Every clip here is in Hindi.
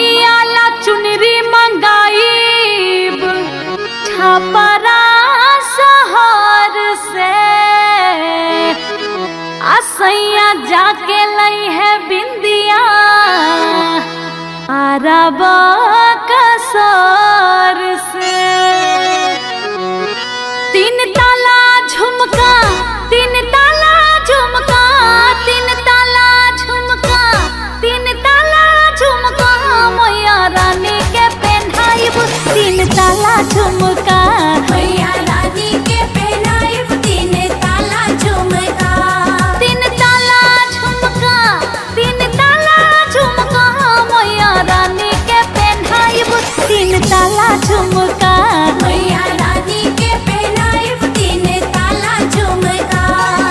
भाई आला चुनरी मंगाईब छपरा शहर से असैया जाके लई है बिंदिया अरबा कसर से। तीन ताला झुमका, तीन ताला झुमका, तीन ताला झुमका, तीन ताला झुमका मैया रानी के पहनाइब। तीन ताला झुमका मैया रानी के पहनाइब। तीन ताला झुमका, तीन ताला झुमका, तीन ताला झुमका मैया रानी के पहनाइब। तीन ताला झुमका मैया रानी के पहनाइब। तीन ताला झुमका।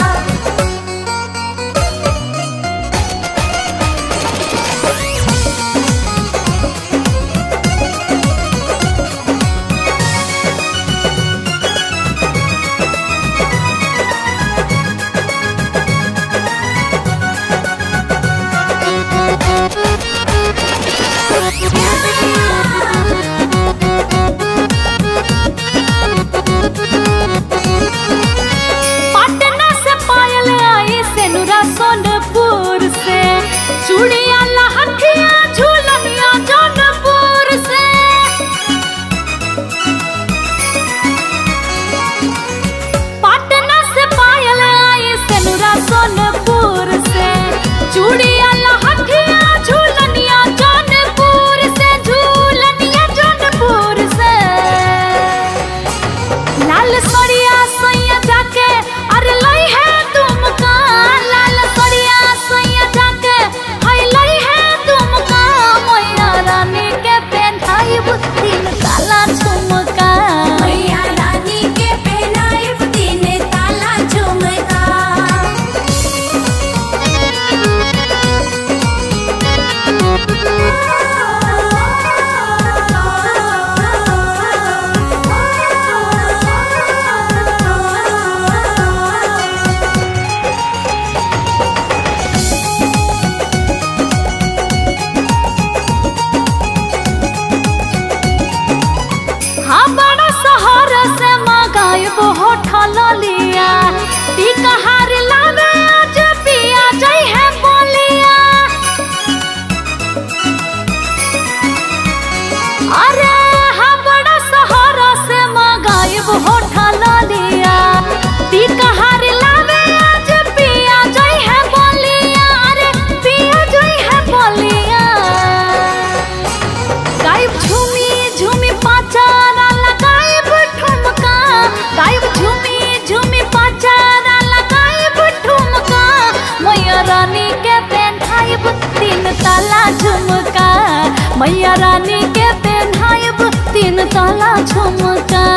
चूड़िया लहठिया झूलनिया जौनपुर से, पटना से पायल आई सेनुरा सोनपुर से। चूड़िया लहठिया झूलनिया जौनपुर से, झूलनिया जौनपुर से। लाल सड़िया सैया जाके अरे लई है तुमका, लाल सड़िया सैया जाके तीन ताला झुमका मैया रानी के पहनाइब। तीन ताला झुमका। तीन ताला झुमका मैया रानी के पहनाइब। तीन ताला झुमका।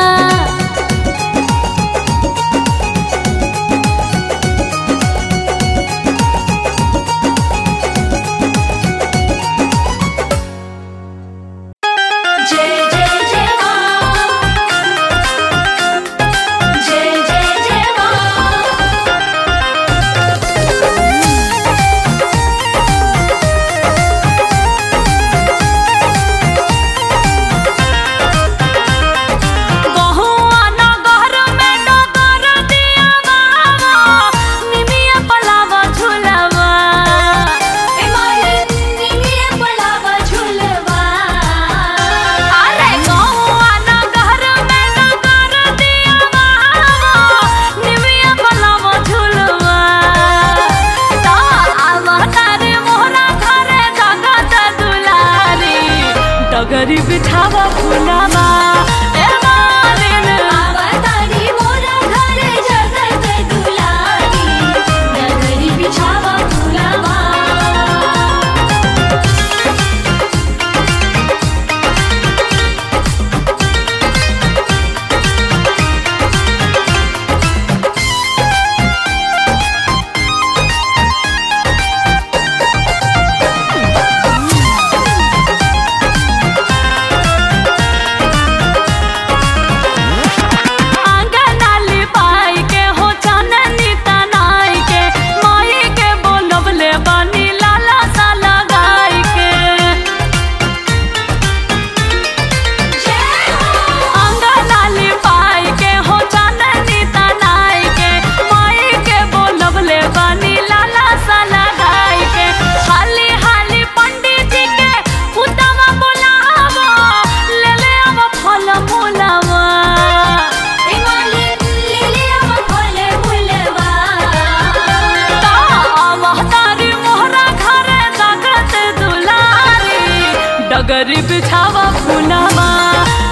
अगर बिछावा फुलावा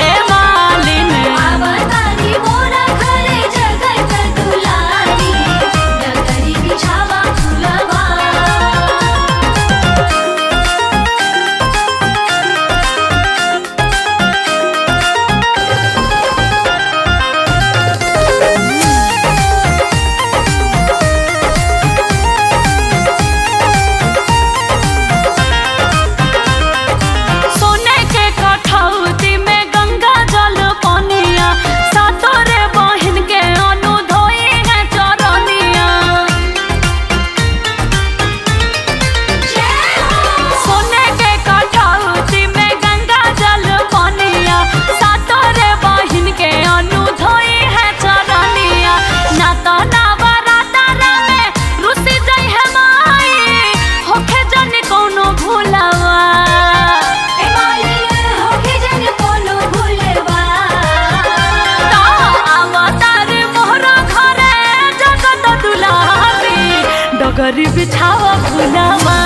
ए मालिन आबादारी मोरा घरे जगत दुलारी अगर बिछावा फुलावा। डगरी बिछावा फुलावा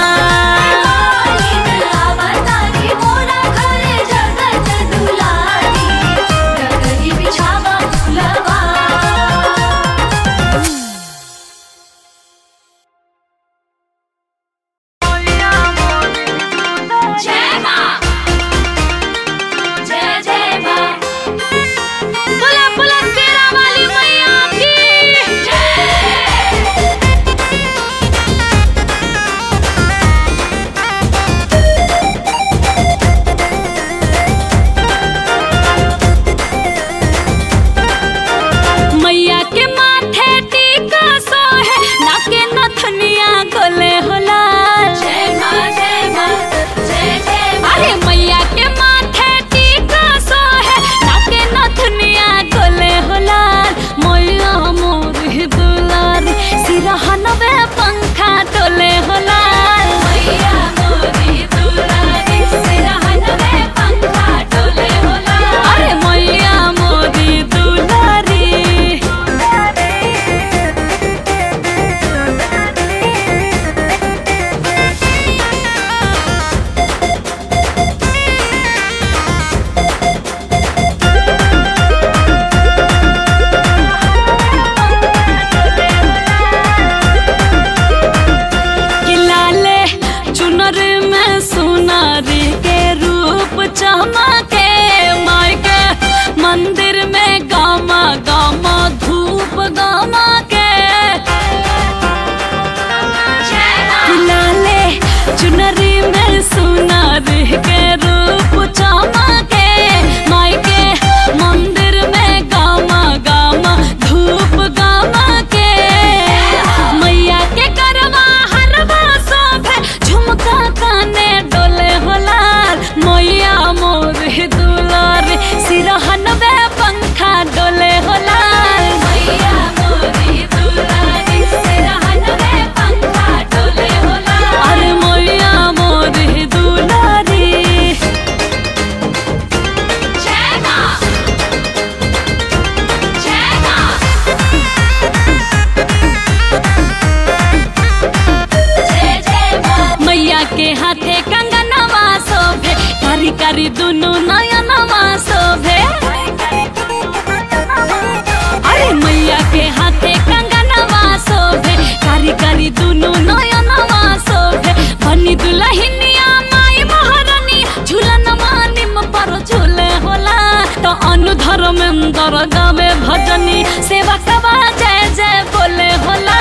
धर्मेंद्र गावे भजनी सेवा कबा जय जय बोले होला।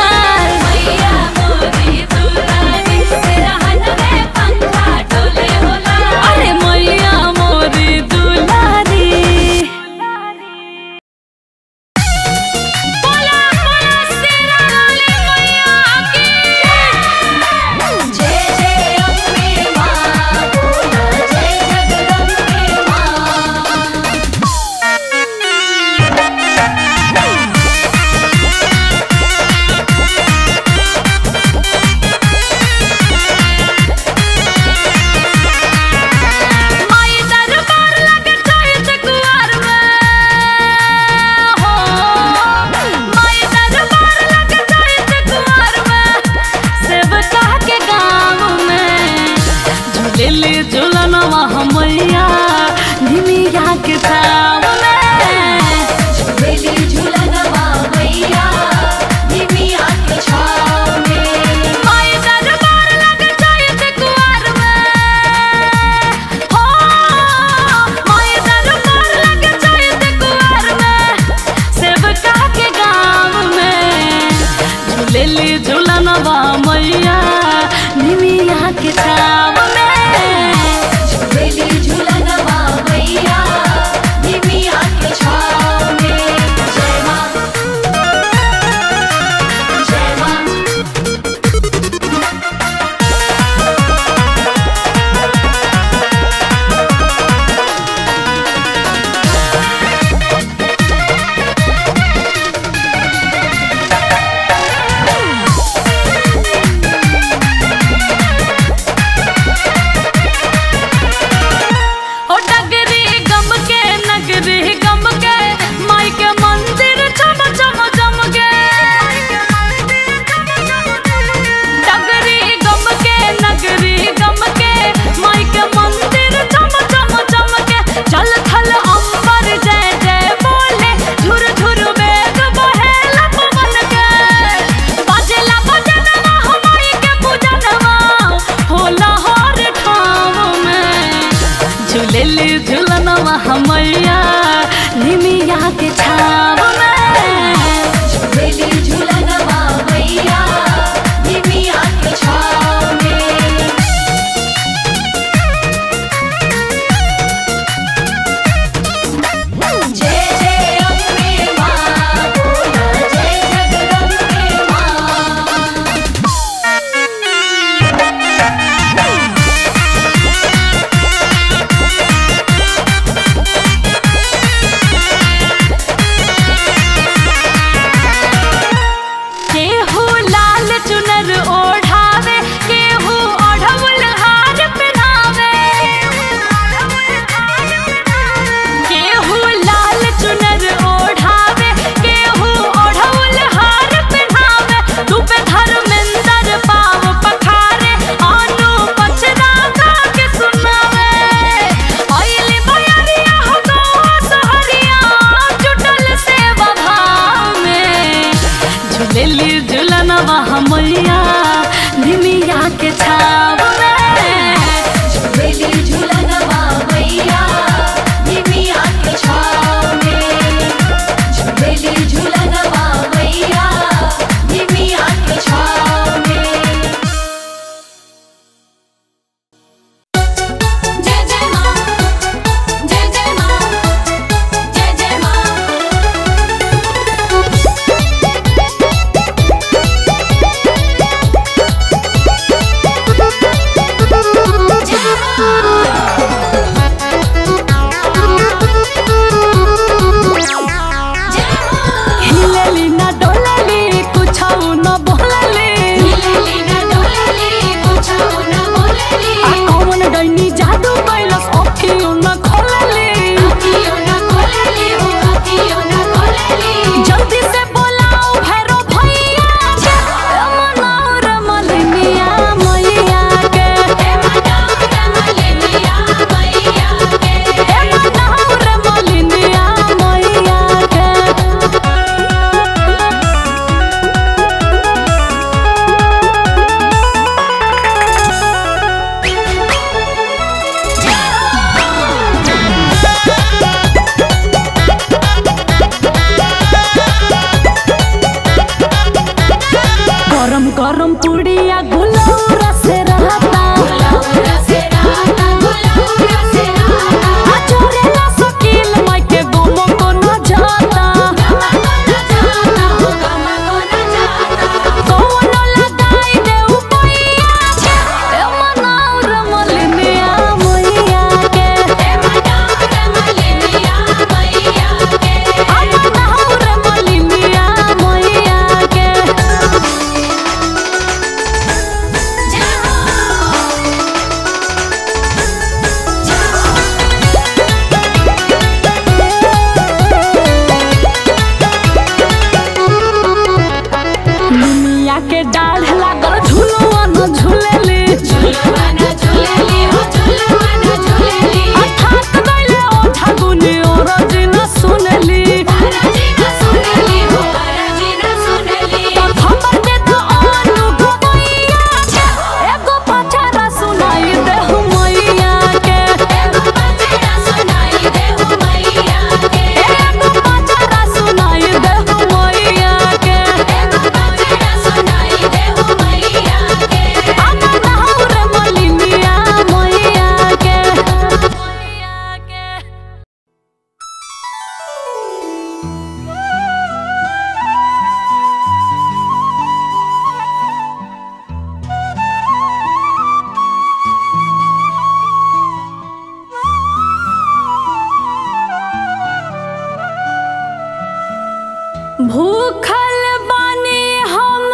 सुखल बानी हम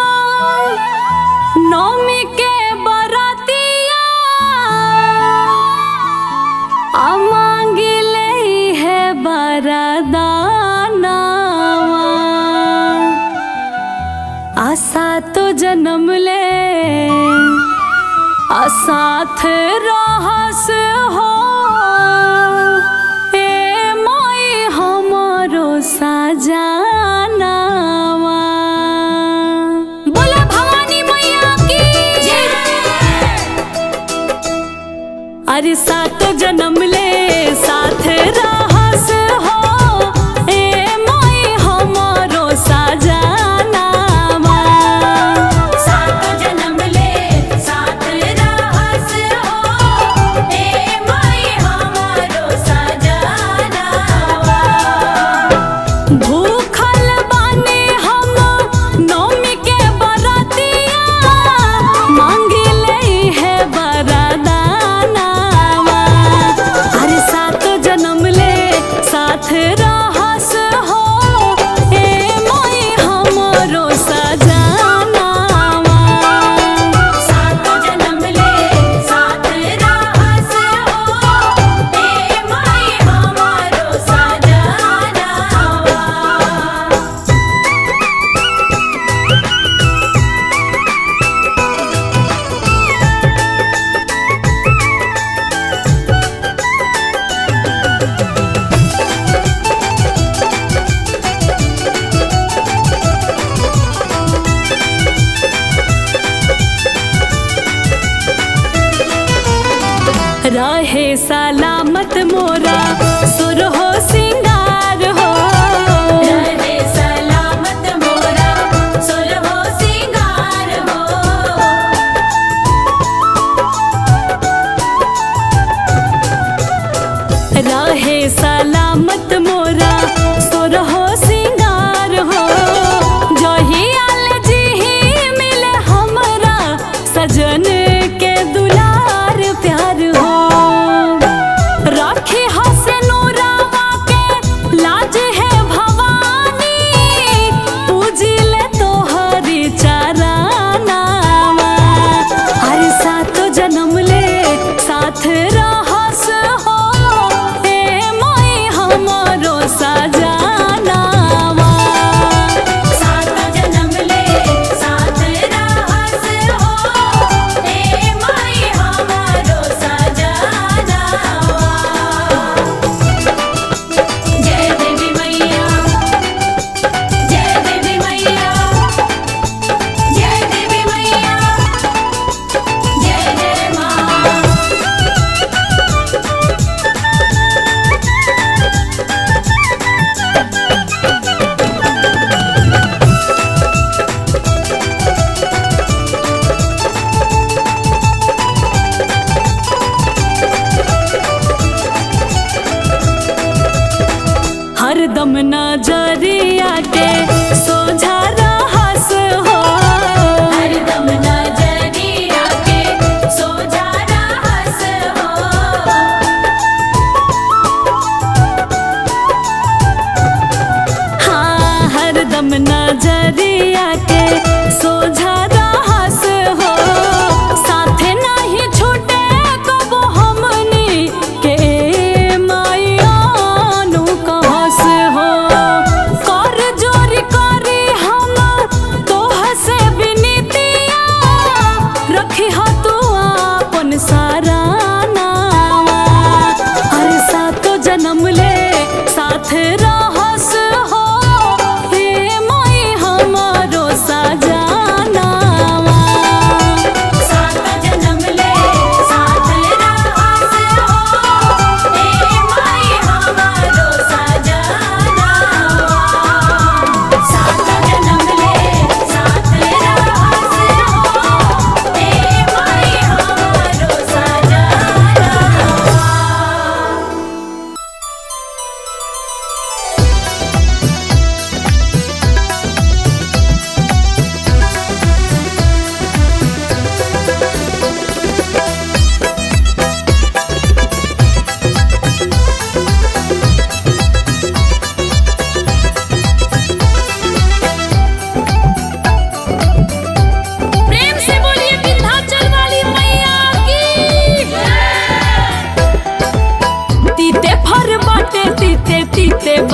नौमी के बरातिया मांगिले है बरदाना आशा तो जन्म ले साथ रहस हो ए माई हमारो सजाना। बोला भवानी मैया की जय। अरे सात जन्म ले साथ रहस हो ए माई हमारो सजाना। राहे सलामत मोरा सुर हो सिंगार हो। राहे सलामत मोरा सुर हो सिंगार हो। राहे सलामत मोरा सुर हो सिंगार हो। जही आल जी मिले हमरा सजन के दुलार प्यार हो। राखी हसन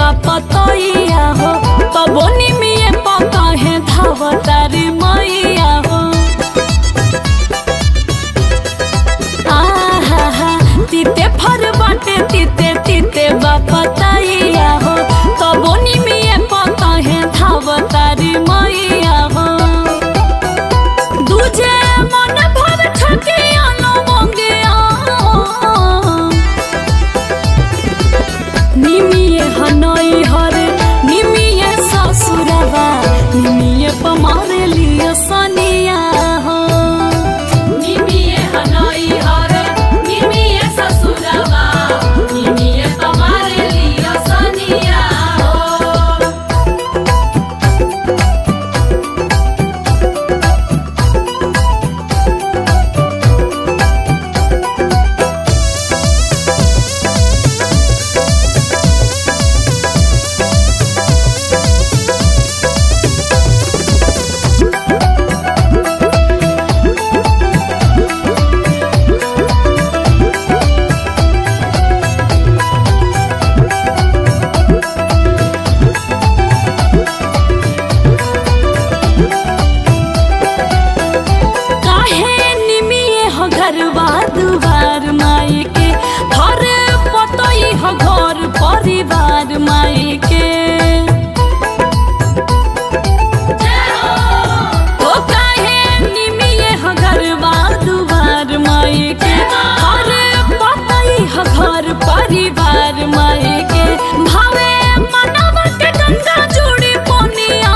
का पतैया हो, पबोनी में पकाहे धावतारी मैया हो। आहा तीते फर बाटे तीते तीते बा पतैया हो, पबोनी में पकाहे धावतारी मैया हो। दूजे मन भर ठके परिवार माई के तो काहे निमिये घरवा दुआर माई के, हर पतई घर परिवार माई के। भावे मनवा के गंगा जोड़ी पनिया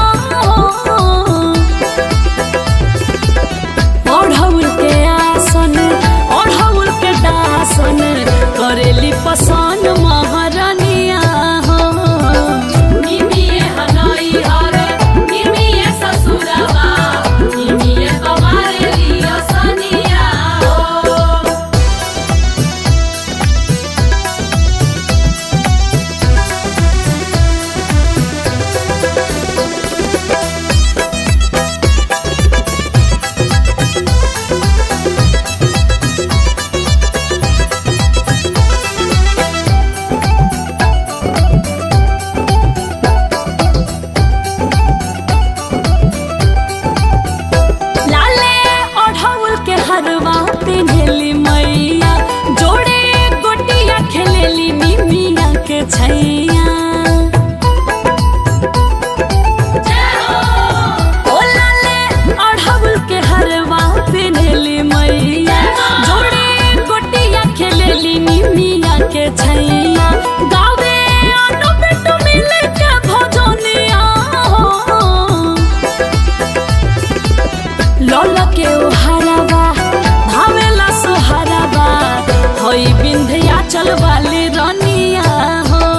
ओढ़ौल के आसन ओढ़ौल के दासन करेली पसान महारानी। चल वाली रानिया हो।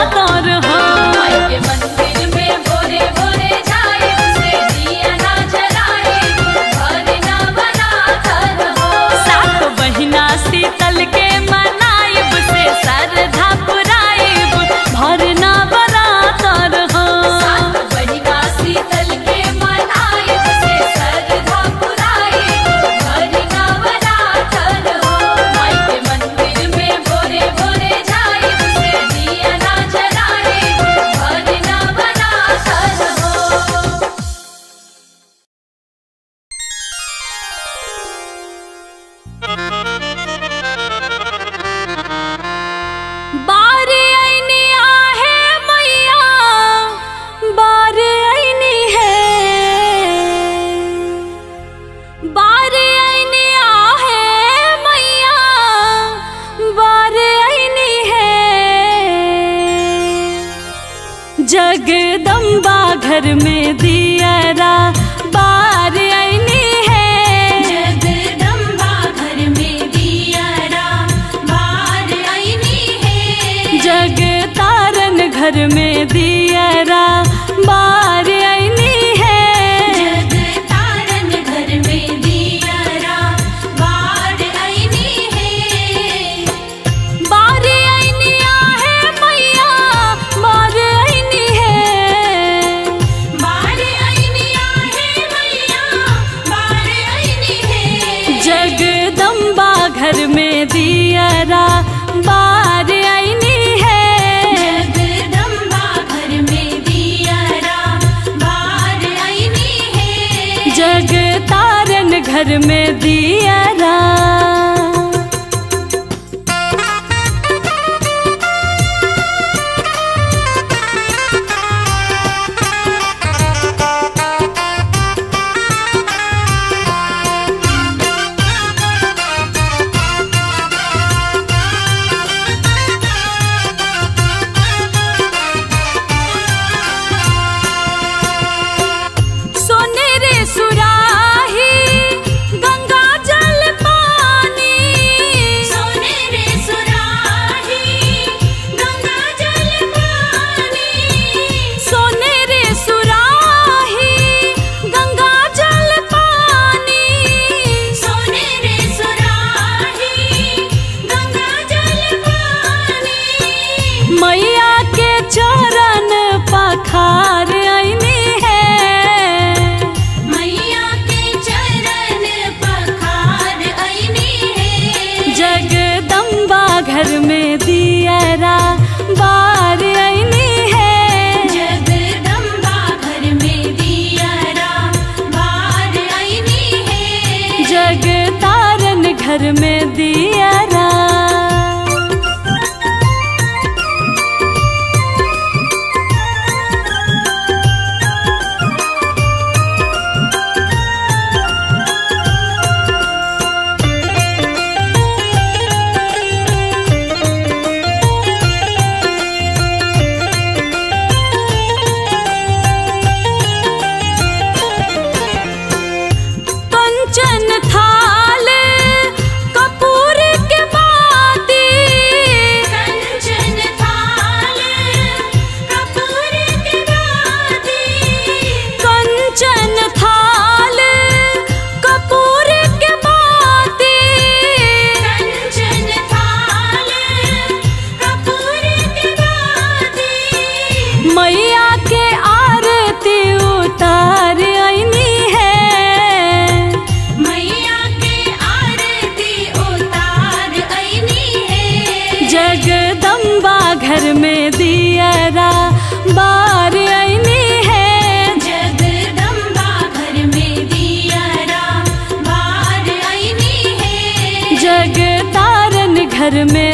में